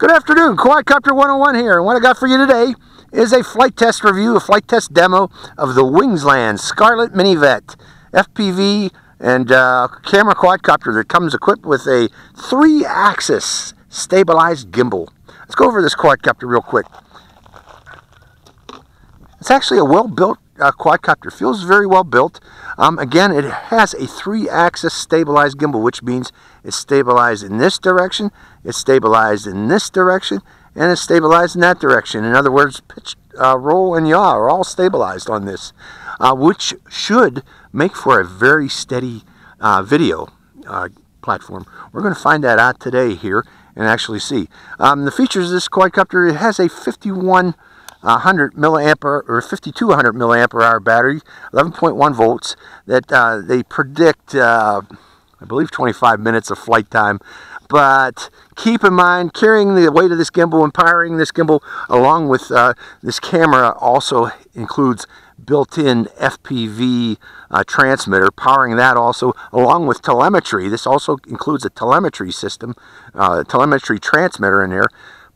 Good afternoon, Quadcopter 101 here, and what I got for you today is a flight test review, a flight test demo of the Wingsland Scarlet MiniVet FPV and camera quadcopter that comes equipped with a 3-axis stabilized gimbal. Let's go over this quadcopter real quick. It's actually a well-built quadcopter. Feels very well built. Again, it has a 3-axis stabilized gimbal, which means it's stabilized in this direction, it's stabilized in this direction, and it's stabilized in that direction. In other words, pitch, roll, and yaw are all stabilized on this, which should make for a very steady video platform. We're going to find that out today here and actually see. The features of this quadcopter, it has a 5200 milliampere hour battery, 11.1 volts, that they predict, I believe, 25 minutes of flight time. But keep in mind, carrying the weight of this gimbal and powering this gimbal along with this camera also includes built-in FPV transmitter, powering that also along with telemetry. This also includes a telemetry system, telemetry transmitter in there.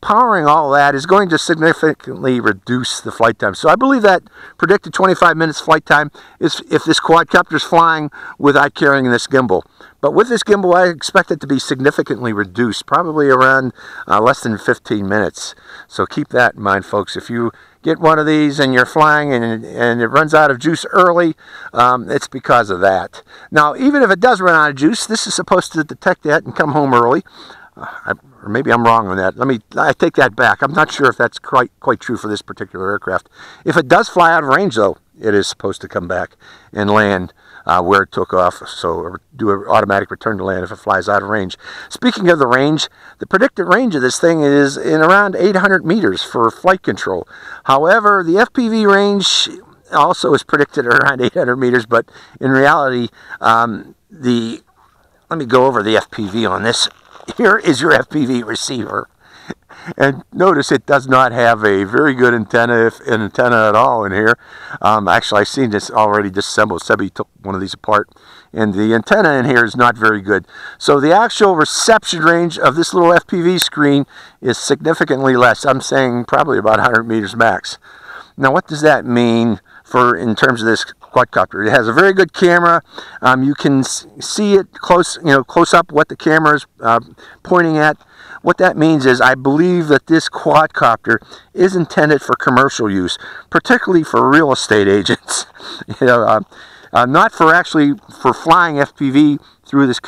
Powering all that is going to significantly reduce the flight time. So I believe that predicted 25 minutes flight time is if this quadcopter is flying without carrying this gimbal. But with this gimbal, I expect it to be significantly reduced, probably around less than 15 minutes. So keep that in mind, folks. If you get one of these and you're flying and it runs out of juice early, it's because of that. Now, even if it does run out of juice, this is supposed to detect that and come home early. Or maybe I'm wrong on that. I take that back. I'm not sure if that's quite true for this particular aircraft. If it does fly out of range, though, it is supposed to come back and land where it took off, so do an automatic return to land if it flies out of range. Speaking of the range, the predicted range of this thing is in around 800 meters for flight control. However, the FPV range also is predicted around 800 meters, but in reality, let me go over the FPV on this. Here is your FPV receiver, and notice it does not have a very good antenna, if an antenna at all, in here. Actually, I've seen this already disassembled. Sebby took one of these apart, and the antenna in here is not very good. So the actual reception range of this little FPV screen is significantly less. I'm saying probably about 100 meters max. Now, what does that mean for in terms of this quadcopter? It has a very good camera. You can see it close up what the camera is pointing at. What that means is I believe that this quadcopter is intended for commercial use, particularly for real estate agents. Not for actually for flying FPV through this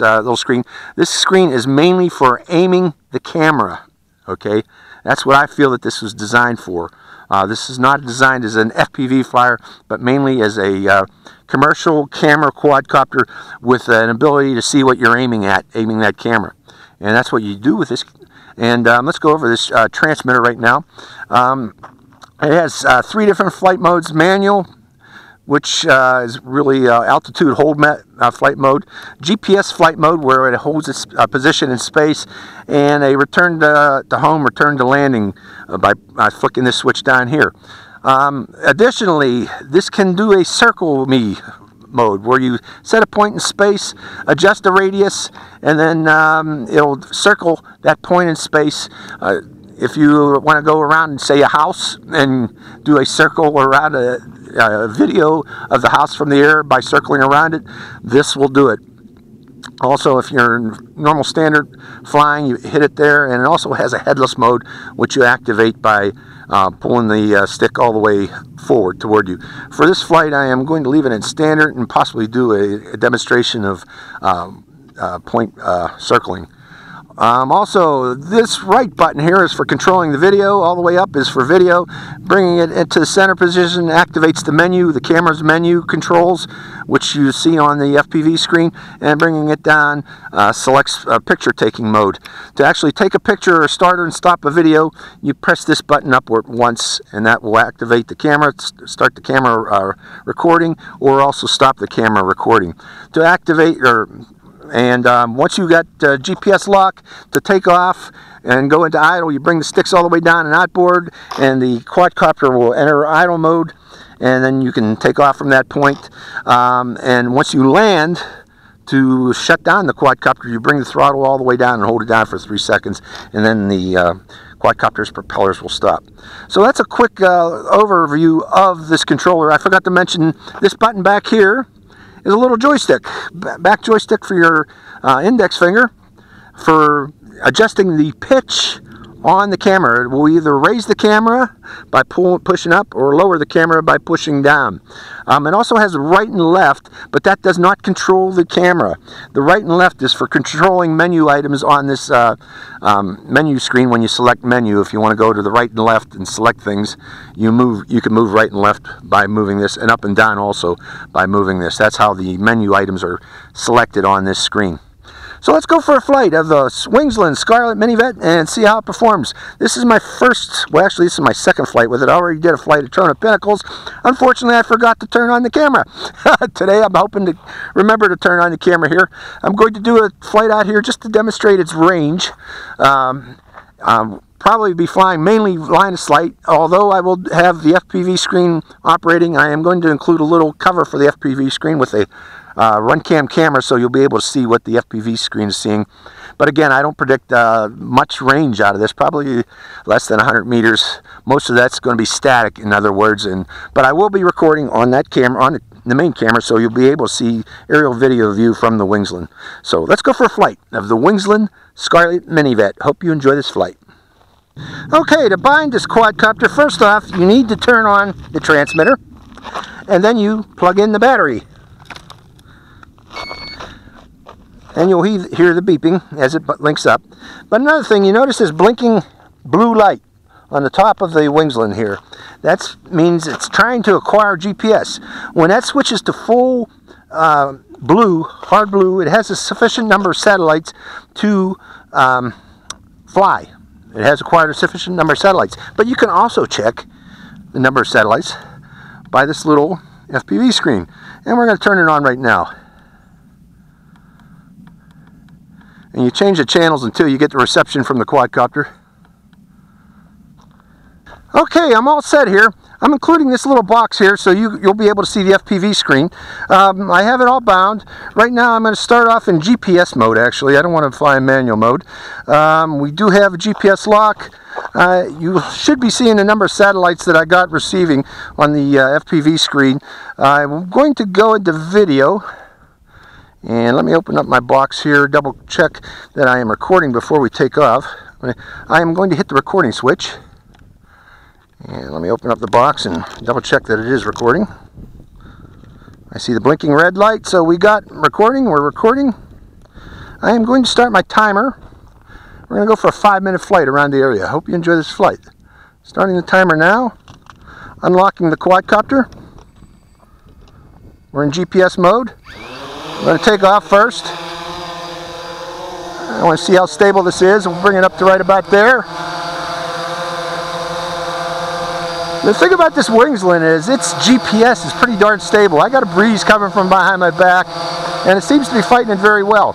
little screen. This screen is mainly for aiming the camera. Okay, that's what I feel that this was designed for. This is not designed as an FPV flyer, but mainly as a commercial camera quadcopter with an ability to see what you're aiming at, aiming that camera. And that's what you do with this. And let's go over this transmitter right now. It has 3 different flight modes: manual, which is really altitude hold flight mode, GPS flight mode, where it holds its position in space, and a return to home, return to landing by flicking this switch down here. Additionally, this can do a circle me mode, where you set a point in space, adjust the radius, and then it'll circle that point in space. If you want to go around, say, a house and do a circle around a video of the house from the air by circling around it, this will do it. Also, if you're in normal standard flying, you hit it there, and it also has a headless mode, which you activate by pulling the stick all the way forward toward you. For this flight, I am going to leave it in standard and possibly do a demonstration of point circling. Also, this right button here is for controlling the video. All the way up is for video. Bringing it into the center position activates the menu, the camera's menu controls, which you see on the FPV screen. And bringing it down selects picture taking mode. To actually take a picture or start and stop a video, you press this button upward once, and that will activate the camera, start the camera recording, or also stop the camera recording. To activate or once you got GPS lock to take off and go into idle, you bring the sticks all the way down and outboard, and the quadcopter will enter idle mode, and then you can take off from that point. And once you land, to shut down the quadcopter, you bring the throttle all the way down and hold it down for 3 seconds, and then the quadcopter's propellers will stop. So that's a quick overview of this controller. I forgot to mention this button back here is a little joystick, back joystick for your index finger for adjusting the pitch on the camera. It will either raise the camera by pushing up or lower the camera by pushing down. It also has right and left, but that does not control the camera. The right and left is for controlling menu items on this menu screen. When you select menu, if you want to go to the right and left and select things, you can move right and left by moving this, and up and down also by moving this. That's how the menu items are selected on this screen. So let's go for a flight of the Wingsland Scarlet MiniVet and see how it performs. This is my first, well actually this is my second flight with it. I already did a flight at Trona Pinnacles. Unfortunately I forgot to turn on the camera. Today I'm hoping to remember to turn on the camera here. I'm going to do a flight out here just to demonstrate its range. I'll probably be flying mainly line of sight, although I will have the FPV screen operating. I am going to include a little cover for the FPV screen with a Runcam camera, so you'll be able to see what the FPV screen is seeing. But again, I don't predict much range out of this, probably less than 100 meters. Most of that's going to be static, in other words, but I will be recording on that camera, on the main camera, so you'll be able to see aerial video view from the Wingsland. So let's go for a flight of the Wingsland Scarlet MiniVet. Hope you enjoy this flight. Okay, to bind this quadcopter, first off, you need to turn on the transmitter, and then you plug in the battery. And you'll hear the beeping as it links up. But another thing, you notice this blinking blue light on the top of the Wingsland here. That means it's trying to acquire GPS. When that switches to full blue, hard blue, it has a sufficient number of satellites to fly. It has acquired a sufficient number of satellites. But you can also check the number of satellites by this little FPV screen. And we're going to turn it on right now. And you change the channels until you get the reception from the quadcopter. Okay, I'm all set here. I'm including this little box here so you'll be able to see the FPV screen. I have it all bound. Right now I'm going to start off in GPS mode actually. I don't want to fly in manual mode. We do have a GPS lock. You should be seeing the number of satellites that I got receiving on the FPV screen. I'm going to go into video. And let me open up my box here, double check that I am recording before we take off. I am going to hit the recording switch. And let me open up the box and double check that it is recording. I see the blinking red light, so we got recording, we're recording. I am going to start my timer. We're going to go for a 5-minute flight around the area. I hope you enjoy this flight. Starting the timer now. Unlocking the quadcopter. We're in GPS mode. I'm going to take off first. I want to see how stable this is. We'll bring it up to right about there. The thing about this Wingsland is its GPS is pretty darn stable. I got a breeze coming from behind my back, and it seems to be fighting it very well.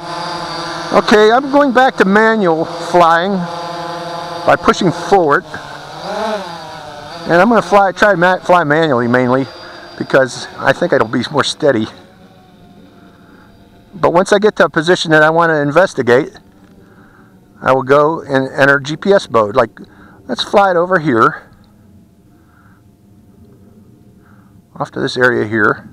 Okay, I'm going back to manual flying by pushing forward. And I'm going to try to fly manually mainly because I think it'll be more steady. But once I get to a position that I want to investigate, I will go and enter GPS mode. Like, let's fly it over here. Off to this area here.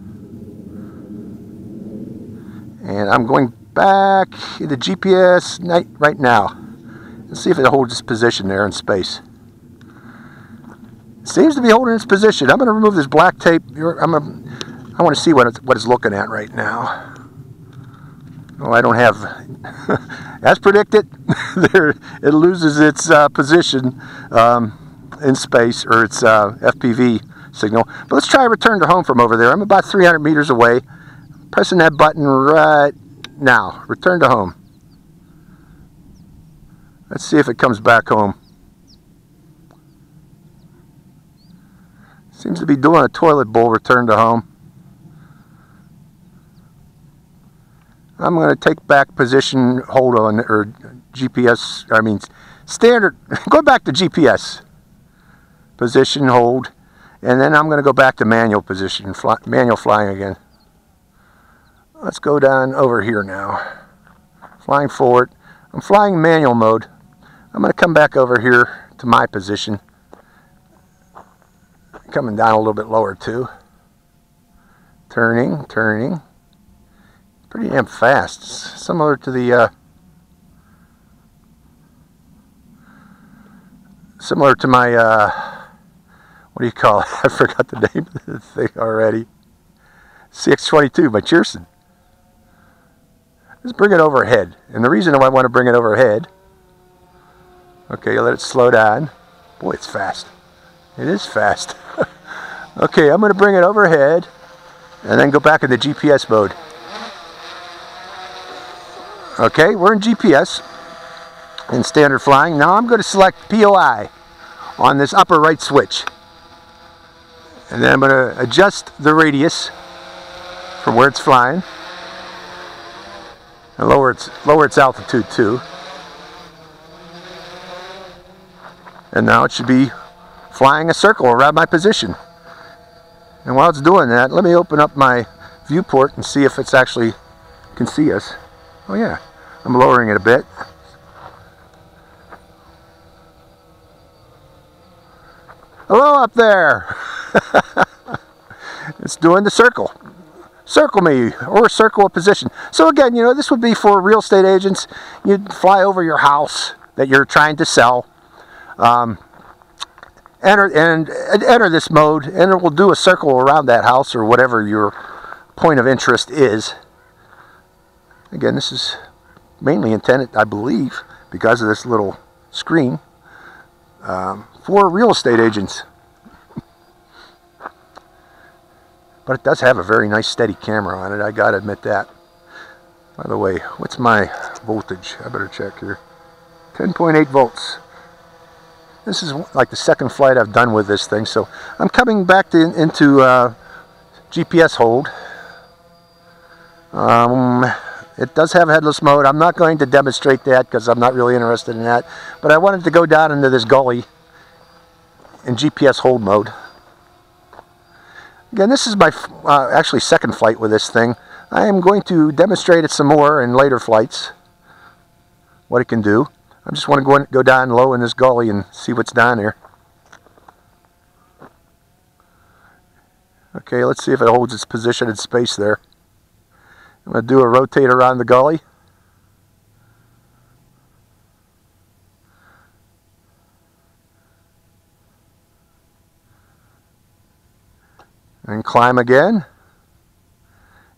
And I'm going back to the GPS right now. Let's see if it holds its position there in space. It seems to be holding its position. I'm going to remove this black tape. I want to see what it's looking at right now. Oh, I don't have, as predicted, it loses its position in space, or its FPV signal. But let's try return to home from over there. I'm about 300 meters away. I'm pressing that button right now, return to home. Let's see if it comes back home. Seems to be doing a toilet bowl return to home. I'm going to take back position, hold on, or GPS, I mean standard, go back to GPS, position, hold, and then I'm going to go back to manual position, manual flying again. Let's go down over here now. Flying forward. I'm flying manual mode. I'm going to come back over here to my position. Coming down a little bit lower too. Turning, turning. Pretty damn fast. Similar to the similar to my what do you call it? I forgot the name of the thing already. CX-22 by Cherson. Let's bring it overhead. And the reason why I want to bring it overhead, okay, let it slow down. Boy, it's fast. It is fast. Okay, I'm going to bring it overhead and then go back in the GPS mode. Okay, we're in GPS in standard flying. Now I'm going to select POI on this upper right switch. And then I'm going to adjust the radius from where it's flying. And lower its altitude too. And now it should be flying a circle around my position. And while it's doing that, let me open up my viewport and see if it's actually can see us. Oh yeah, I'm lowering it a bit. Hello up there! It's doing the circle. Circle me, or circle a position. So again, you know, this would be for real estate agents. You'd fly over your house that you're trying to sell. Enter this mode, and it will do a circle around that house or whatever your point of interest is. Again, this is mainly intended, I believe, because of this little screen, for real estate agents. But it does have a very nice steady camera on it, I gotta admit that. By the way, what's my voltage? I better check here. 10.8 volts. This is like the second flight I've done with this thing, so I'm coming back into GPS hold. It does have headless mode. I'm not going to demonstrate that because I'm not really interested in that. But I wanted to go down into this gully in GPS hold mode. Again, this is my actually second flight with this thing. I am going to demonstrate it some more in later flights, what it can do. I just want to go down low in this gully and see what's down there. Okay, let's see if it holds its position in space there. I'm going to do a rotate around the gully. And climb again.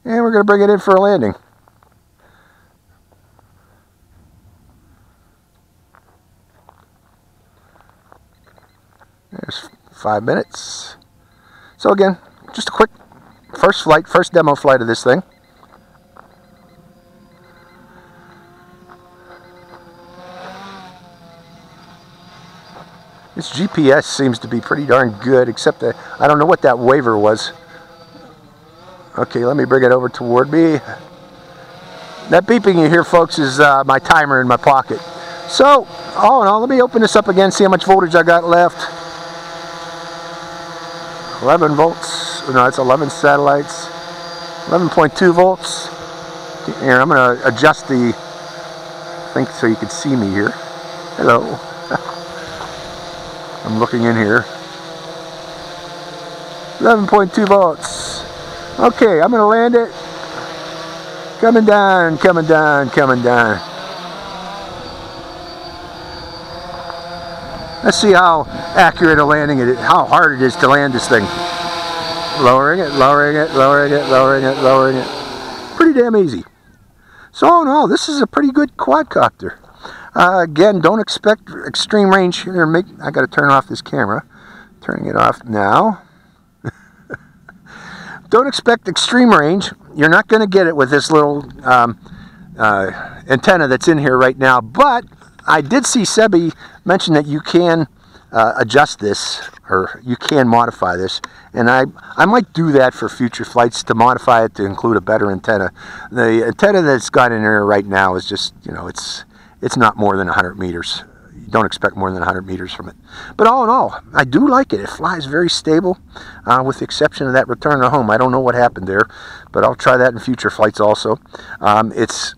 And we're going to bring it in for a landing. There's 5 minutes. So again, just a quick first flight, first demo flight of this thing. This GPS seems to be pretty darn good, except that I don't know what that waiver was. Okay, let me bring it over toward me. That beeping you hear, folks, is my timer in my pocket. So, all in all, let me open this up again, see how much voltage I got left. 11 volts. No, it's 11 satellites. 11.2 volts. Here, I'm going to adjust the thing so you can see me here. Hello. I'm looking in here. 11.2 volts. Okay, I'm gonna land it. Coming down, coming down, coming down. Let's see how accurate a landing it is, how hard it is to land this thing. Lowering it, lowering it, lowering it, lowering it, lowering it. Pretty damn easy. So all in all, this is a pretty good quadcopter. Again, don't expect extreme range here. I got to turn off this camera. Turning it off now. Don't expect extreme range. You're not going to get it with this little antenna that's in here right now. But I did see Sebby mention that you can adjust this, or you can modify this, and I might do that for future flights, to modify it to include a better antenna. The antenna that's got in here right now is just, you know, it's not more than 100 meters. don't expect more than 100 meters from it. But all in all, I do like it. It flies very stable, with the exception of that return to home. I don't know what happened there, but I'll try that in future flights also. Its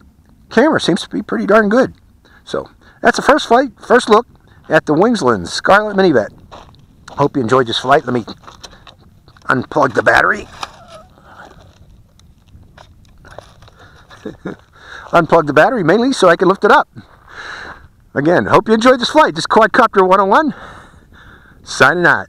camera seems to be pretty darn good. So that's the first flight, first look at the Wingsland Scarlet MiniVet. Hope you enjoyed this flight. Let me unplug the battery. Unplug the battery mainly so I can lift it up. Again, hope you enjoyed this flight. This Quadcopter 101, signing out.